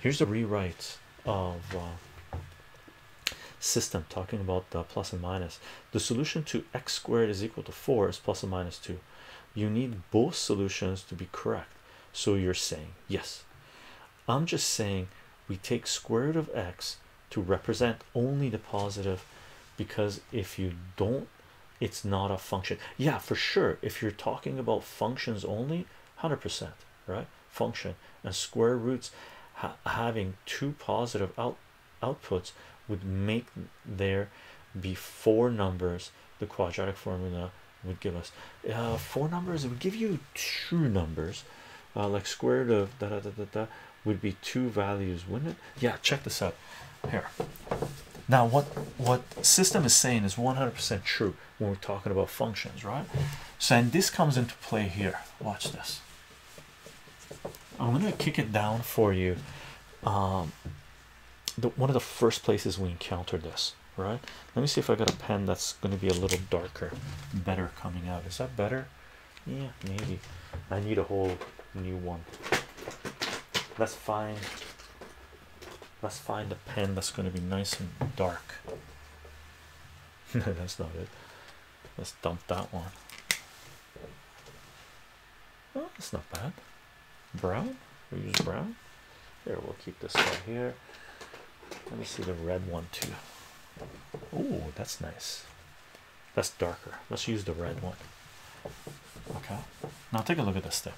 Here's a rewrite of system talking about the plus and minus. The solution to x squared is equal to 4 is plus and minus 2. You need both solutions to be correct. So you're saying yes. I'm just saying we take square root of x to represent only the positive, because if you don't, it's not a function. Yeah, for sure. If you're talking about functions only, 100%, right? Function and square roots having two positive outputs would make there be four numbers. The quadratic formula would give us four numbers. It would give you two numbers, like square root of da da da da da would be two values, wouldn't it? Yeah, check this out here. Now what system is saying is 100% true when we're talking about functions, right? So, and this comes into play here. Watch this. I'm gonna kick it down for you. One of the first places we encounter this, right? Let me see if I got a pen that's going to be a little darker, better coming out. Is that better? Yeah, maybe. I need a whole new one. Let's find a pen that's going to be nice and dark. That's not it. Let's dump that one. Oh, that's not bad. Brown? We use brown. Here, we'll keep this right here. Let me see the red one too. Oh, that's nice. That's darker. Let's use the red one. Okay, now take a look at this thing.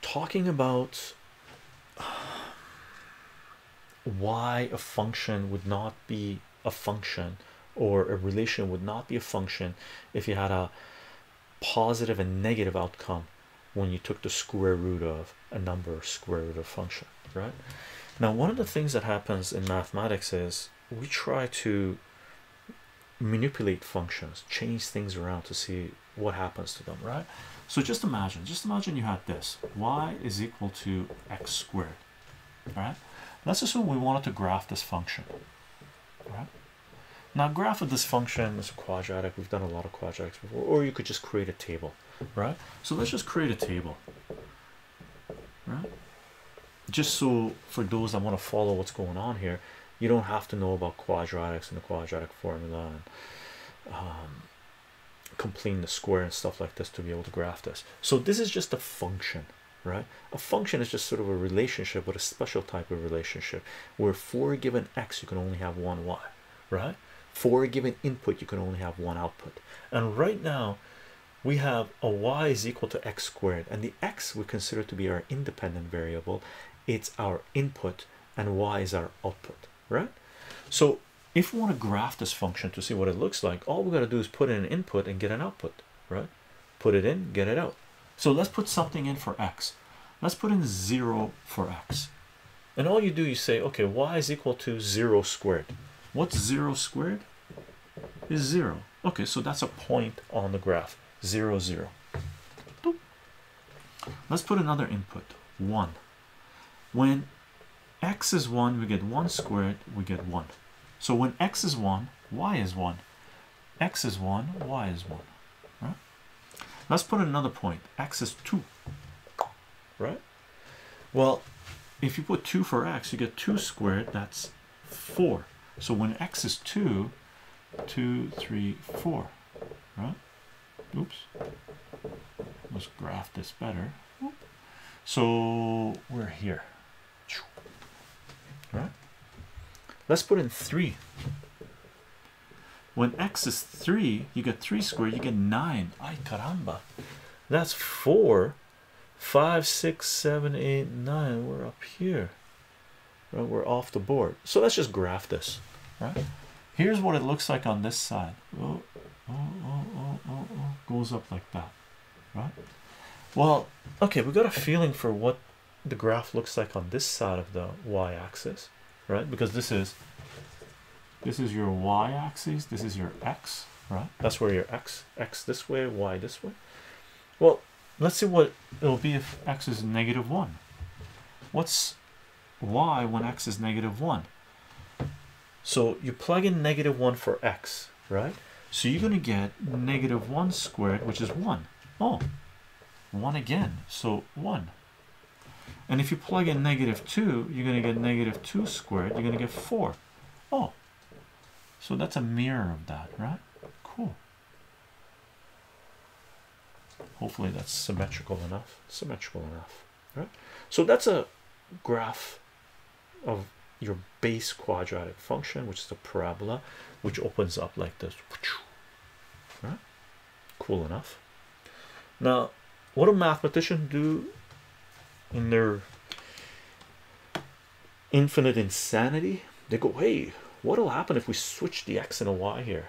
Talking about why a function would not be a function, or a relation would not be a function, if you had a positive and negative outcome when you took the square root of a number or square root of function, right? Now, one of the things that happens in mathematics is we try to manipulate functions, change things around to see what happens to them, right? So just imagine you had this, y is equal to x squared, right? Let's assume we wanted to graph this function, right? Now, graph of this function is a quadratic. We've done a lot of quadratics before, or you could just create a table, right? So let's just create a table, right? Just so for those that want to follow what's going on here, you don't have to know about quadratics and the quadratic formula and completing the square and stuff like this to be able to graph this. So this is just a function, right? A function is just sort of a relationship, but a special type of relationship where for a given x you can only have one y, right? For a given input you can only have one output. And right now we have a y is equal to x squared, and the x we consider to be our independent variable. It's our input, and y is our output, right? So if we want to graph this function to see what it looks like, all we got to do is put in an input and get an output, right? Put it in, get it out. So let's put something in for x. Let's put in 0 for x. And all you do, you say, okay, y is equal to 0 squared. What's 0 squared? Is 0. Okay, so that's a point on the graph. 0, 0. Boop. Let's put another input, 1. When x is 1, we get 1 squared, we get 1. So when x is 1, y is 1. X is 1, y is 1, right? Let's put another point. X is 2, right? Well, if you put 2 for x, you get 2 squared, that's 4. So when x is 2, 2, 3, 4, right? Oops. Let's graph this better. So we're here. Right? Let's put in 3. When x is 3, you get 3 squared, you get 9. Ay caramba. That's 4. 5, 6, 7, 8, 9. We're up here. Right? We're off the board. So let's just graph this. Right? Here's what it looks like on this side. Oh, oh, oh, oh, oh, oh. Goes up like that. Right? Well, okay, we got a feeling for what the graph looks like on this side of the y-axis, right? Because this is your y-axis, this is your x, right? That's where your x this way, y this way. Well, let's see what it'll be if x is negative 1. What's y when x is negative 1? So you plug in negative 1 for x, right? So you're going to get negative 1 squared, which is 1. Oh, 1 again, so 1. And if you plug in -2, you're going to get -2 squared. You're going to get 4. Oh, so that's a mirror of that, right? Cool. Hopefully that's symmetrical enough. Right? So that's a graph of your base quadratic function, which is the parabola, which opens up like this. Right? Cool enough. Now, what do mathematicians do in their infinite insanity? They go, hey, what'll happen if we switch the x and the y here?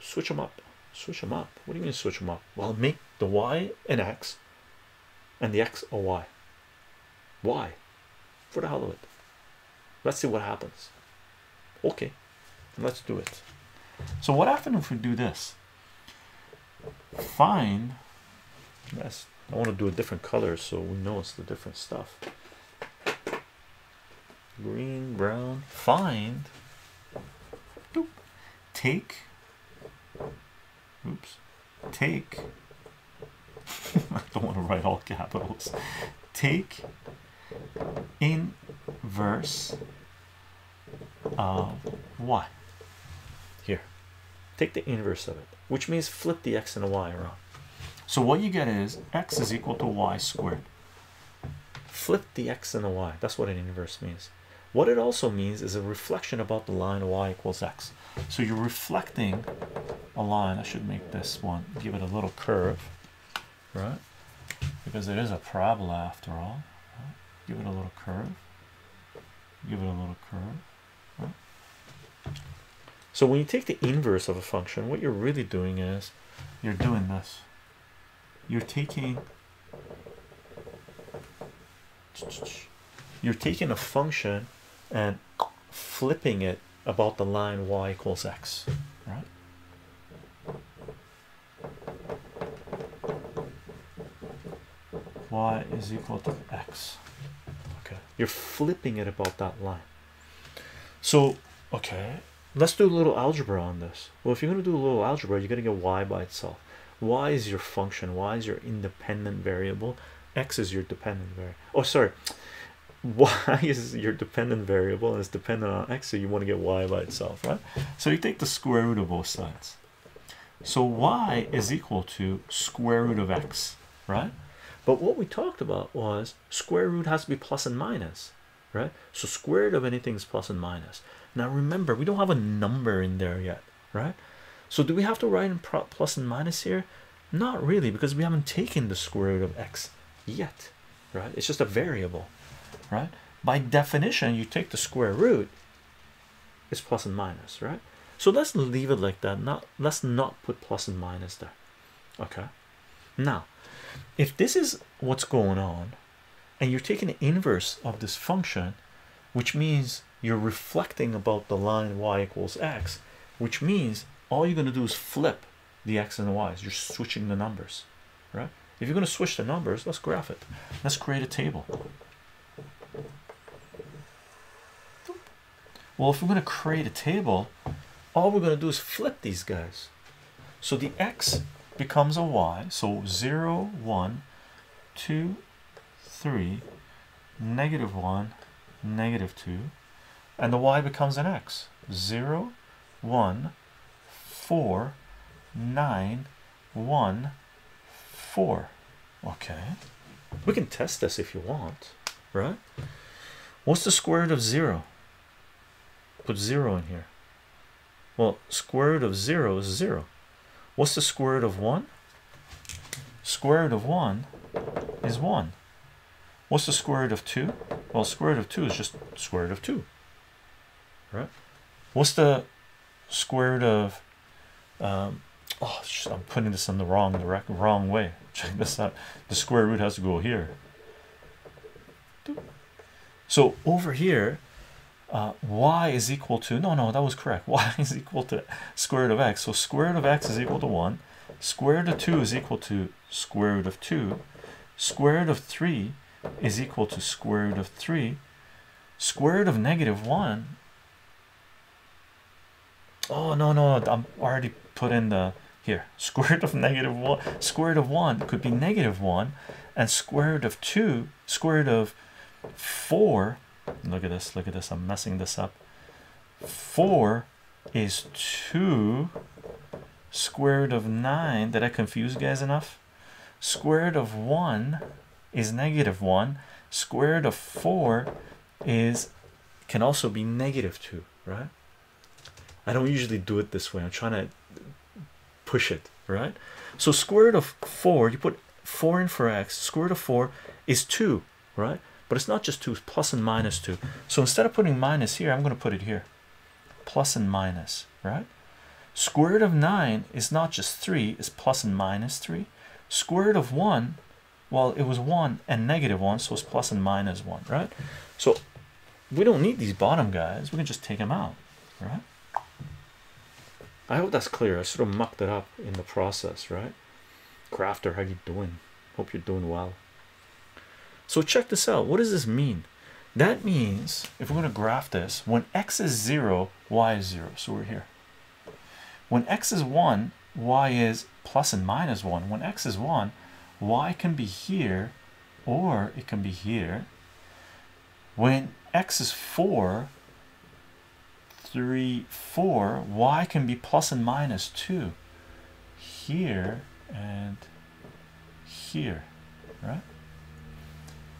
Switch them up. What do you mean switch them up? Well, make the y an x and the x a y. Why? For the hell of it. Let's see what happens. Okay, let's do it. So what happens if we do this? Find, yes, I want to do a different color so we know it's the different stuff. Green, brown, find, take, oops, take, I don't want to write all capitals, take inverse of y. Here, take the inverse of it, which means flip the x and the y around. So what you get is x is equal to y squared. Flip the x and the y. That's what an inverse means. What it also means is a reflection about the line y equals x. So you're reflecting a line. I should make this one, give it a little curve, right? Because it is a parabola after all. Right? Give it a little curve. Right? So when you take the inverse of a function, what you're really doing is you're doing this. You're taking a function and flipping it about the line y equals x, right? Y is equal to x. Okay, you're flipping it about that line. So, okay, let's do a little algebra on this. Well, if you're going to do a little algebra, you're going to get y by itself. Y is your function, y is your independent variable, x is your dependent variable. Oh, sorry, y is your dependent variable and it's dependent on x, so you want to get y by itself, right? So you take the square root of both sides. So y is equal to square root of x, right? But what we talked about was square root has to be plus and minus, right? So square root of anything is plus and minus. Now remember, we don't have a number in there yet, right? So do we have to write in plus and minus here? Not really, because we haven't taken the square root of x yet, right? It's just a variable, right? By definition, you take the square root, it's plus and minus, right? So let's leave it like that. Let's not put plus and minus there, okay? Now, if this is what's going on, and you're taking the inverse of this function, which means you're reflecting about the line y equals x, which means all you're going to do is flip the x and the y's. You're switching the numbers, right? If you're going to switch the numbers, let's graph it. Let's create a table. Well, if we're going to create a table, all we're going to do is flip these guys. So the x becomes a y. So 0, 1, 2, 3, negative 1, negative 2. And the y becomes an x. 0, 1, 4, 9, 1, 4. Okay, we can test this if you want, right? What's the square root of 0? Put 0 in here. Well, square root of 0 is 0. What's the square root of 1? Square root of 1 is 1. What's the square root of 2? Well, square root of 2 is just square root of 2, right? What's the square root of oh, I'm putting this in the wrong way. Check this out. The square root has to go here. So over here, y is equal to, no, that was correct. Y is equal to square root of x. So square root of x is equal to 1. Square root of 2 is equal to square root of 2. Square root of 3 is equal to square root of 3. Square root of negative 1. Oh, no, I'm already put in the here. Square root of negative 1 could be negative 1, and square root of 2, square root of 4, look at this, I'm messing this up. 4 is 2, square root of 9, did I confuse you guys enough? Square root of 1 is negative 1, square root of 4 is, can also be negative 2, right? I don't usually do it this way, I'm trying to push it, right? So square root of 4, you put 4 in for x, square root of 4 is 2, right? But it's not just 2, it's plus and minus 2. So instead of putting minus here, I'm going to put it here, plus and minus, right? Square root of 9 is not just 3, it's plus and minus 3. Square root of 1, well, it was 1 and negative 1, so it's plus and minus 1, right? So we don't need these bottom guys, we can just take them out, right? I hope that's clear. I sort of mucked it up in the process, right? Crafter, how you doing? Hope you're doing well. So check this out. What does this mean? That means if we're going to graph this, when x is 0, y is 0. So we're here. When x is 1, y is plus and minus 1. When x is 1, y can be here or it can be here. When x is 4, 3, 4, y can be plus and minus 2. Here and here, right?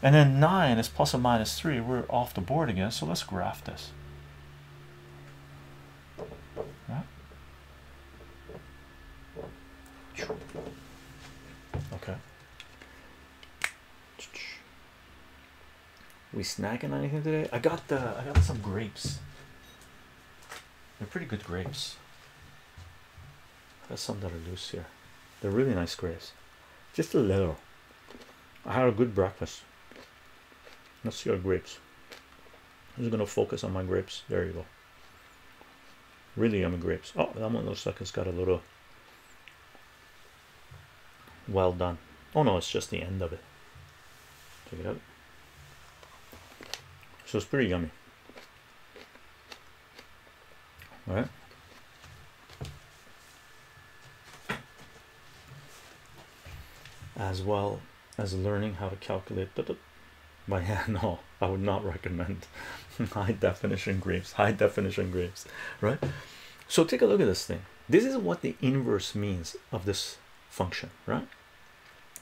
And then 9 is plus or minus 3. We're off the board again, so let's graph this. Right? Okay. We snacking on anything today? I got some grapes. They're pretty good grapes. I got some that are loose here. They're really nice grapes. Just a little. I had a good breakfast. Let's see our grapes. I'm just going to focus on my grapes. There you go. Really yummy grapes. Oh, that one looks like it's got a little... well done. Oh no, it's just the end of it. Check it out. So it's pretty yummy. Alright. As well as learning how to calculate... by hand, no, I would not recommend high definition grapes, right? So take a look at this thing. This is what the inverse means of this function, right?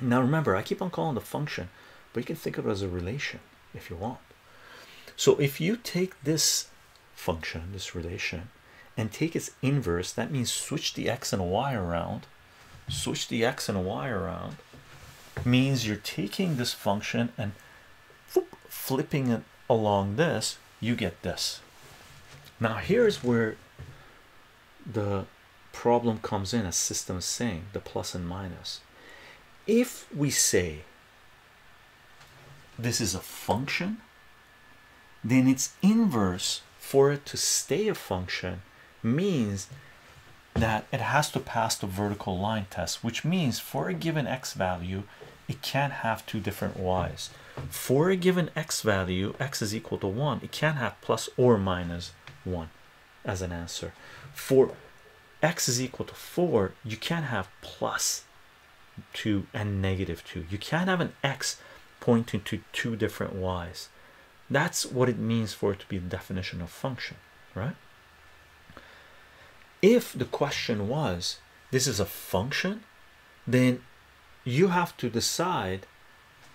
Now remember, I keep on calling the function, but you can think of it as a relation if you want. So if you take this function, this relation, and take its inverse, that means switch the x and y around, means you're taking this function and flipping it along this, you get this. Now here's where the problem comes in, as system is saying, the plus and minus. If we say this is a function, then its inverse, for it to stay a function, means that it has to pass the vertical line test, which means for a given x value, it can't have two different y's. For a given x value, x is equal to 1, it can't have plus or minus 1 as an answer. For x is equal to 4, you can't have plus 2 and negative 2. You can't have an x pointing to two different y's. That's what it means for it to be the definition of function, right? If the question was, this is a function, then you have to decide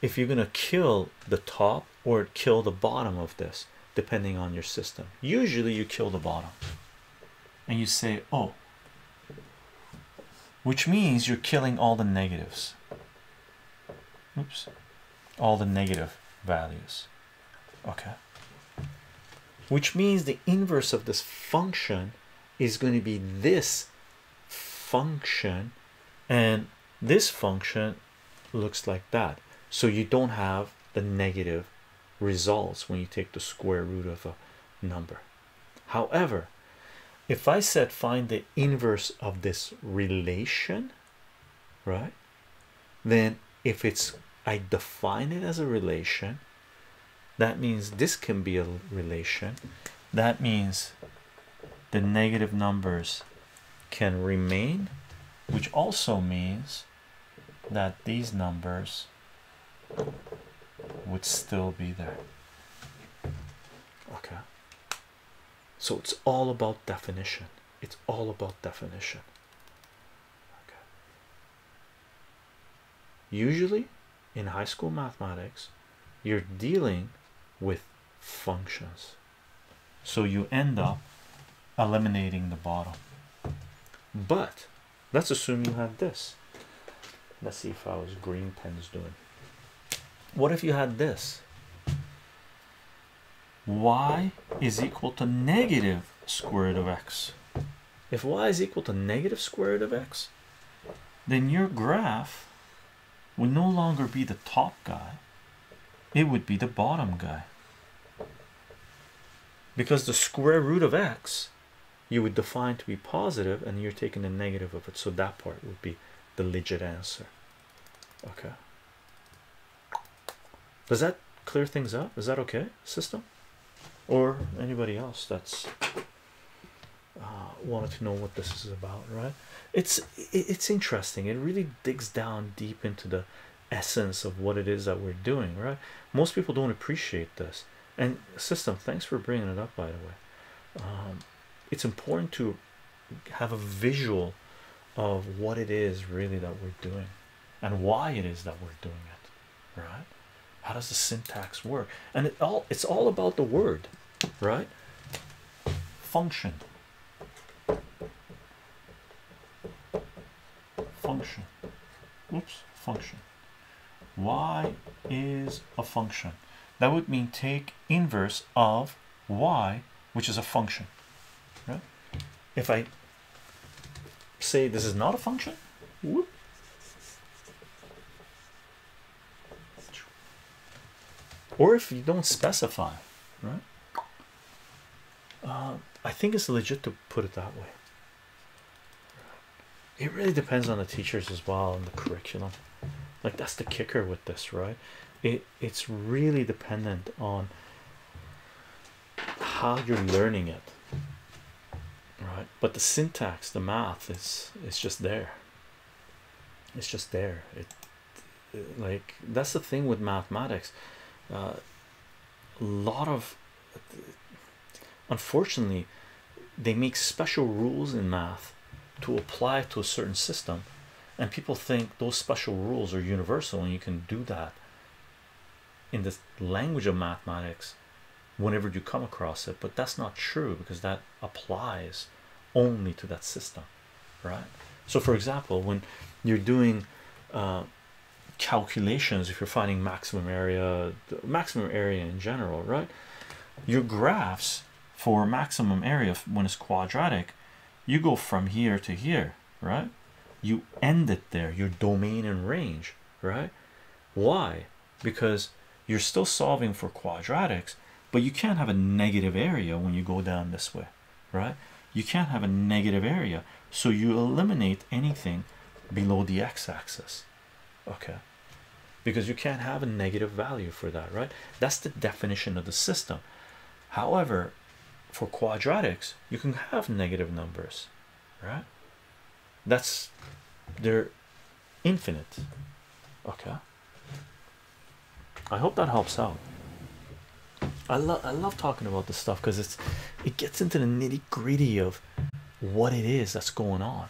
if you're going to kill the top or kill the bottom of this, depending on your system. Usually you kill the bottom and you say, oh, which means you're killing all the negatives. Oops, all the negative values. Okay. Which means the inverse of this function is going to be this function, and this function looks like that. So you don't have the negative results when you take the square root of a number. However, if I said find the inverse of this relation, right? Then if it's, I define it as a relation, that means this can be a relation. That means the negative numbers can remain, which also means that these numbers would still be there. Okay, so it's all about definition. It's all about definition. Okay. Usually in high school mathematics, you're dealing with functions, so you end up eliminating the bottom. But let's assume you had this. Let's see if I was green pens doing. What if you had this? Y is equal to negative square root of x. If y is equal to negative square root of x, then your graph would no longer be the top guy. It would be the bottom guy. Because the square root of x you would define to be positive, and you're taking the negative of it. So that part would be the legit answer. Okay. Does that clear things up? Is that okay, system? Or anybody else that's wanted to know what this is about, right? It's interesting. It really digs down deep into the essence of what it is that we're doing, right? Most people don't appreciate this. And system, thanks for bringing it up, by the way. It's important to have a visual of what it is really that we're doing and why it is that we're doing it, right? How does the syntax work? And it's all about the word, right? Function. Function. Oops, function. Y is a function. That would mean take inverse of y, which is a function, right? If I say this is not a function, whoop, or if you don't specify, right? I think it's legit to put it that way. It really depends on the teachers as well and the curriculum. Like, that's the kicker with this, right? It's really dependent on how you're learning it, right? But the syntax, the math is just there. It's just there. Like, that's the thing with mathematics. A lot of, unfortunately, they make special rules in math to apply to a certain system, and people think those special rules are universal and you can do that in the language of mathematics whenever you come across it. But that's not true, because that applies only to that system, right? So for example, when you're doing calculations, if you're finding maximum area, the maximum area in general, right, your graphs for maximum area, when it's quadratic, you go from here to here, right? You end it there, your domain and range, right? Why? Because you're still solving for quadratics, but you can't have a negative area when you go down this way, right? You can't have a negative area, so you eliminate anything below the x-axis. Okay, because you can't have a negative value for that, right? That's the definition of the system. However, for quadratics, you can have negative numbers, right? That's, they're infinite. Okay, I hope that helps out. I love talking about this stuff, because it gets into the nitty-gritty of what it is that's going on,